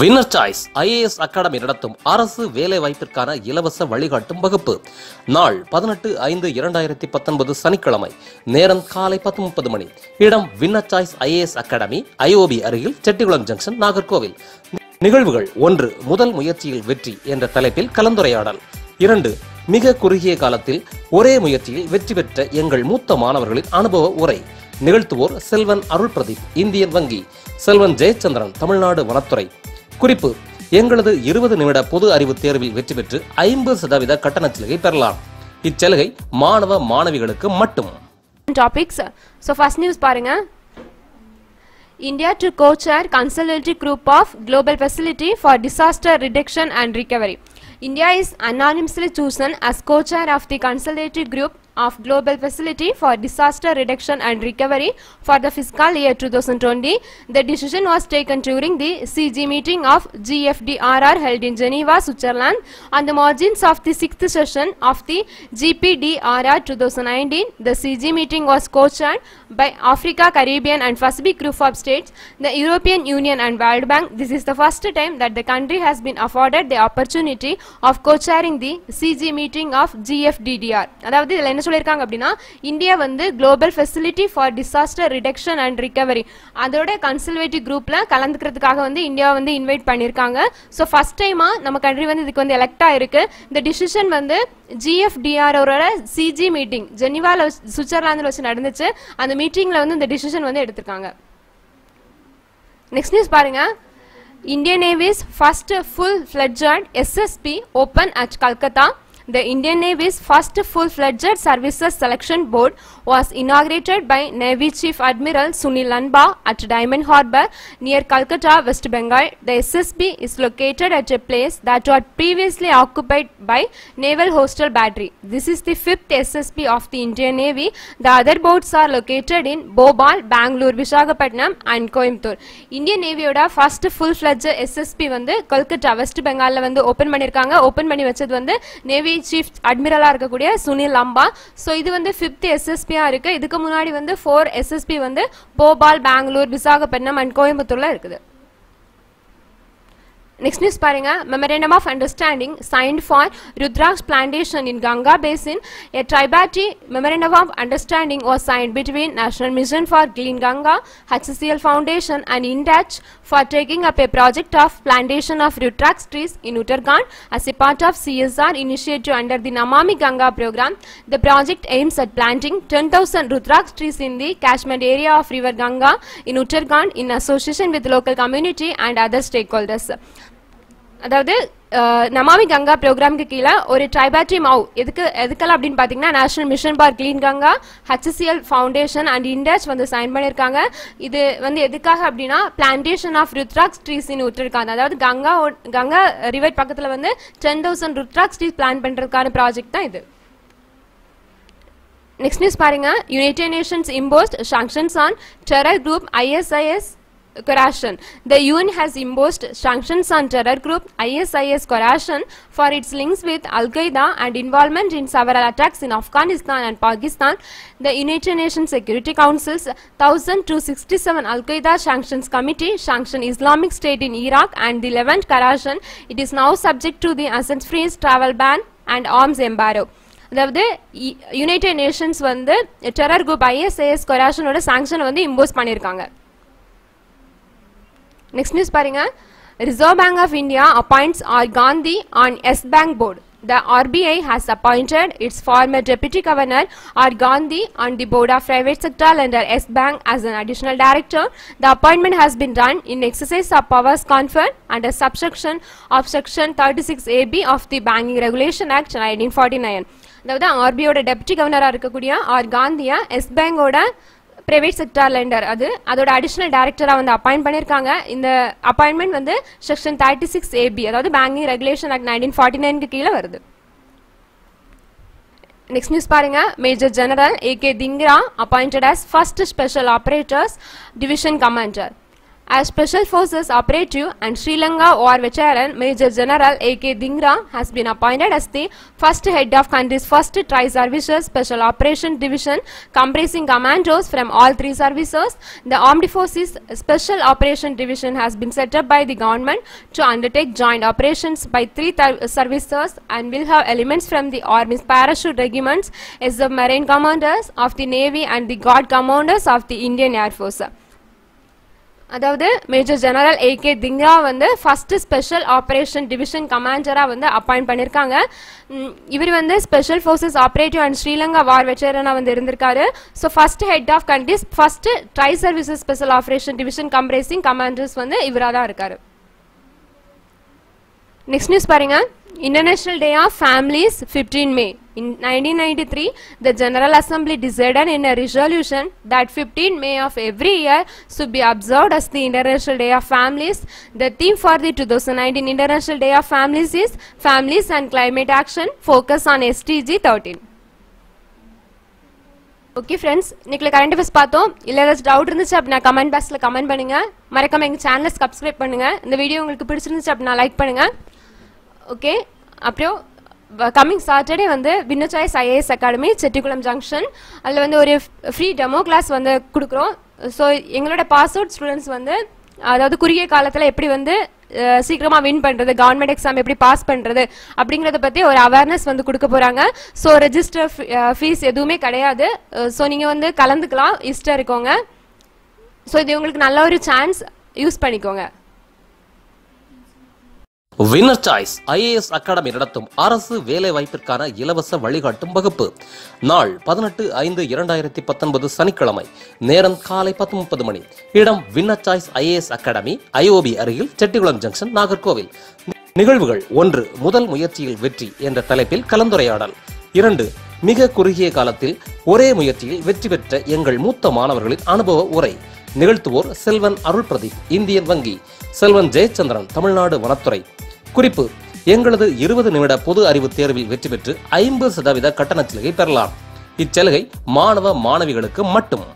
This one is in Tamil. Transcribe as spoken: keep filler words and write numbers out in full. வின்னர் சாய்ஸ் ஐஏஎஸ் அகாடமி நடத்தும் அரசு வேலை வாய்ப்பிற்கான இலவச வழிகாட்டும் வகுப்பு நாள் பதினெட்டு ஐந்து இரண்டாயிரத்தி பத்தொன்பது சனிக்கிழமை, நேரம் காலை பத்து முப்பது மணி, இடம் winner choice IAS academy, IOB அருகில், செட்டிகுளம் ஜங்ஷன், நாகர்கோவில். நிகழ்வுகள்: ஒன்று, முதல் முயற்சியில் வெற்றி என்ற தலைப்பில் கலந்துரையாடல். இரண்டு, மிக குறுகிய காலத்தில் ஒரே முயற்சியில் வெற்றி பெற்ற எங்கள் மூத்த மாணவர்களின் அனுபவ உரை. நிகழ்த்துவோர்: செல்வன் அருள் பிரதீப், இந்தியன் வங்கி; செல்வன் ஜெயச்சந்திரன், தமிழ்நாடு வனத்துறை. குறிப்பு: எங்களது இருபது நிமிட பொது அறிவு தேர்வில் வெற்றி பெற்று ஐம்பது சதவீத கட்டண சலுகை பெறலாம். இச்சலுகை மாணவ மாணவிகளுக்கு மட்டும். டாபிக்ஸ். சோ ஃபர்ஸ்ட் நியூஸ் பாருங்க. India to co-chair consultative group of global facility for disaster reduction and recovery. India is anonymously chosen as co-chair of the consultative group of global facility for disaster reduction and recovery for the fiscal year twenty twenty. The decision was taken during the C G meeting of G F D R R held in Geneva, Switzerland, on the margins of the sixth session of the G P D R R twenty nineteen. The C G meeting was co-chaired by Africa, Caribbean and Pacific group of states, the European Union and World Bank. This is the first time that the country has been afforded the opportunity of co-chairing the C G meeting of G F D R R. அதாவது என்ன சொல்லிருக்காங்க அப்படின்னா, இந்தியா வந்து Global Facility for Disaster Reduction and Recovery அதோட கன்சல்வேட்டிவ் குரூப்ல கலந்துக்கிறதுக்காக வந்து இந்தியா வந்து இன்வைட் பண்ணிருக்காங்க. சோ ஃபர்ஸ்ட் டைமா நம்ம கண்ட்ரி வந்து இதுக்கு வந்து எலெக்ட் ஆயிருக்கு. இந்த டிசிஷன் வந்து ஜிஎஃப்டிஆரோட சிஜி மீட்டிங் ஜெனிவால சுவிட்சர்லாந்துல வச்சு நடந்துச்சு. அந்த மீட்டிங்ல வந்து இந்த டிசிஷன் வந்து எடுத்திருக்காங்க. நெக்ஸ்ட் நியூஸ் பாருங்க. Indian Navy's first full-fledged S S P open at Calcutta. The Indian Navy's first full-fledged services selection board was inaugurated by Navy Chief Admiral Sunil Lanba at Diamond Harbour near Calcutta, West Bengal. The S S B is located at a place that was previously occupied by Naval Hostel Battery. This is the fifth S S B of the Indian Navy. The other boats are located in Bhopal, Bangalore, Vishakhapatnam and Coimbatore. Indian Navy oda first full-fledged S S B vandu Calcutta, West Bengal la vandu open panirukanga. Open panni vachathu vandu Navy Chief Admiral-ஆ இருக்கக்கூடிய சுனில் லம்பா. சோ இது வந்து fifth S S P-ஆ இருக்கு. இதுக்கு முன்னாடி வந்து four S S P வந்து போபால், பெங்களூர், விசாகப்பட்டினம் அண்ட் கோயம்புத்தூர்ல இருக்குது. Next news பாருங்க. Memorandum of Understanding signed for Rudraksh plantation in Ganga Basin. A triparty memorandum of understanding was signed between National Mission for Clean Ganga, H C L Foundation and INTACH for taking up a project of plantation of Rudraksh trees in Uttarakhand as a part of C S R initiative under the Namami Ganga program. The project aims at planting ten thousand Rudraksh trees in the catchment area of River Ganga in Uttarakhand in association with local community and other stakeholders. அதாவது நமாமி கங்கா ப்ரோக்ராமுக்கு கீழே ஒரு ட்ரைபாட்ரி மாவு எதுக்கு எதுக்கெல்லாம் அப்படின்னு பார்த்தீங்கன்னா, national mission for clean Ganga, HCL foundation and Indies வந்து சைன் பண்ணியிருக்காங்க. இது வந்து எதுக்காக அப்படின்னா, plantation of rudraksh trees in Uttarakhand, அதாவது கங்கா கங்கா ரிவர் பக்கத்தில் வந்து ten thousand rudraksh trees plan பண்ணுறதுக்கான ப்ராஜெக்ட் தான் இது. நெக்ஸ்ட் நியூஸ் பாருங்க. United Nations imposed sanctions on terror group ISIS Khorasan. The U N has imposed sanctions on terror group I S I S Khorasan for its links with Al Qaeda and involvement in several attacks in Afghanistan and Pakistan. The United Nations Security Council's one thousand two hundred sixty-seven Al Qaeda Sanctions Committee sanctioned Islamic State in Iraq and the Levant Khorasan. It is now subject to the assent freeze, travel ban and arms embargo. அதாவது யுனைடெட் நேஷன்ஸ் வந்து டெரர் குரூப் ஐஎஸ்ஐஎஸ் கொராஷனோட சாங்ஷன் வந்து இம்போஸ் பண்ணியிருக்காங்க. Next news பாருங்க. Reserve Bank of India appoints R. Gandhi on S Bank board. The R B I has appointed its former Deputy Governor R. Gandhi on the board of private sector lender S Bank as an additional director. The appointment has been done in exercise of powers conferred under subsection of Section thirty-six A B of the Banking Regulation Act nineteen forty-nine. அதாவது ஆர்பிஐயோட டெப்டி கவர்னராக இருக்கக்கூடிய ஆர் காந்தியா எஸ் பேங்கோட பிரைவேட் செக்டார் லெண்டர் அது அதோட அடிஷனல் டைரக்டராக வந்து அப்பாயிண்ட் பண்ணியிருக்காங்க. இந்த அப்பாயின்மெண்ட் வந்து செக்ஷன் தேர்ட்டி சிக்ஸ் ஏபி அதாவது banking regulation act nineteen forty நைனுக்கு கீழே வருது. Next news பாருங்க. Major General A K Dingra appointed as first Special Operators Division Commander. As Special Forces Operative and Sri Lanka War veteran Major General A K Dingra has been appointed as the first head of country's first Tri-Services Special Operations Division, comprising commandos from all three services. The Armed Forces Special Operations Division has been set up by the government to undertake joint operations by three services and will have elements from the Army's Parachute Regiments, as the Marine Commanders of the Navy and the Guard Commanders of the Indian Air Force. அதாவது மேஜர் ஜெனரல் ஏகே திங்ரா வந்து ஃபர்ஸ்ட் ஸ்பெஷல் ஆப்ரேஷன் டிவிஷன் கமாண்டராக வந்து அப்பாயிண்ட் பண்ணியிருக்காங்க. இவர் வந்து special forces operative and Sri Lanka war வெட்டரனாக வந்து இருந்திருக்காரு. So first head of country's first tri services special operation division comprising commanders வந்து இவராக தான் இருக்காரு. நெக்ஸ்ட் நியூஸ் பாருங்க. International Day of Families, fifteenth May. In nineteen ninety-three, the General Assembly decided in a resolution that fifteenth May of every year should be observed as the International Day of Families. The theme for the two thousand nineteen International Day of Families is Families and Climate Action, Focus on S D G thirteen. Okay friends, இன்னைக்கு கரண்ட் அஃபேர்ஸ் பார்த்தோம். இல்லை ஏதாச்சும் டவுட் இருந்துச்சு அப்படின்னா கமெண்ட் பாக்ஸில் கமெண்ட் பண்ணுங்கள். மறக்காமல் எங்கள் சேனலை சப்ஸ்கிரைப் பண்ணுங்கள். இந்த வீடியோ உங்களுக்கு பிடிச்சிருந்துச்சு அப்படின்னா லைக் பண்ணுங்கள். ஓகே, அப்புறம் கம்மிங் சாட்டர்டே வந்து winner choice IAS academy Chettikulam junction, அதில் வந்து ஒரு ஃப்ரீ டெமோ கிளாஸ் வந்து கொடுக்குறோம். ஸோ எங்களோட பாஸ் அவுட் ஸ்டூடெண்ட்ஸ் வந்து அதாவது குறுகிய காலத்தில் எப்படி வந்து சீக்கிரமாக வின் பண்ணுறது, கவர்மெண்ட் எக்ஸாம் எப்படி பாஸ் பண்ணுறது அப்படிங்கிறத பற்றி ஒரு அவேர்னஸ் வந்து கொடுக்க போகிறாங்க. ஸோ ரெஜிஸ்டர் ஃபீஸ் எதுவுமே கிடையாது. ஸோ நீங்கள் வந்து கலந்துக்கலாம், இஷ்டம் இருக்கோங்க. ஸோ இது உங்களுக்கு நல்ல ஒரு சான்ஸ், யூஸ் பண்ணிக்கோங்க. Winner Choice ஐஏஎஸ் அகாடமி நடத்தும் அரசு வேலை வாய்ப்பிற்கான இலவச வழிகாட்டும் வகுப்பு நாள் பதினெட்டு ஐந்து இரண்டாயிரத்தி பத்தொன்பது சனிக்கிழமை, நேரம் காலை பத்து முப்பது மணி, இடம் Winner Choice IAS academy IOB அருகில் செட்டிகுளம் ஜங்ஷன், நாகர்கோவில். நிகழ்வுகள்: ஒன்று, முதல் முயற்சியில் வெற்றி என்ற தலைப்பில் கலந்துரையாடல். இரண்டு, மிக குறுகிய காலத்தில் ஒரே முயற்சியில் வெற்றி பெற்ற எங்கள் மூத்த மாணவர்களின் அனுபவ உரை. நிகழ்த்துவோர் செல்வன் அருள் பிரதீப், இந்தியன் வங்கி, செல்வன் ஜெயச்சந்திரன், தமிழ்நாடு வனத்துறை. குறிப்பு: எங்களது இருபது நிமிட பொது அறிவு தேர்வில் வெற்றி பெற்று ஐம்பது சதவீத கட்டணச் சலுகை பெறலாம். இச்சலுகை மாணவ மாணவிகளுக்கு மட்டும்.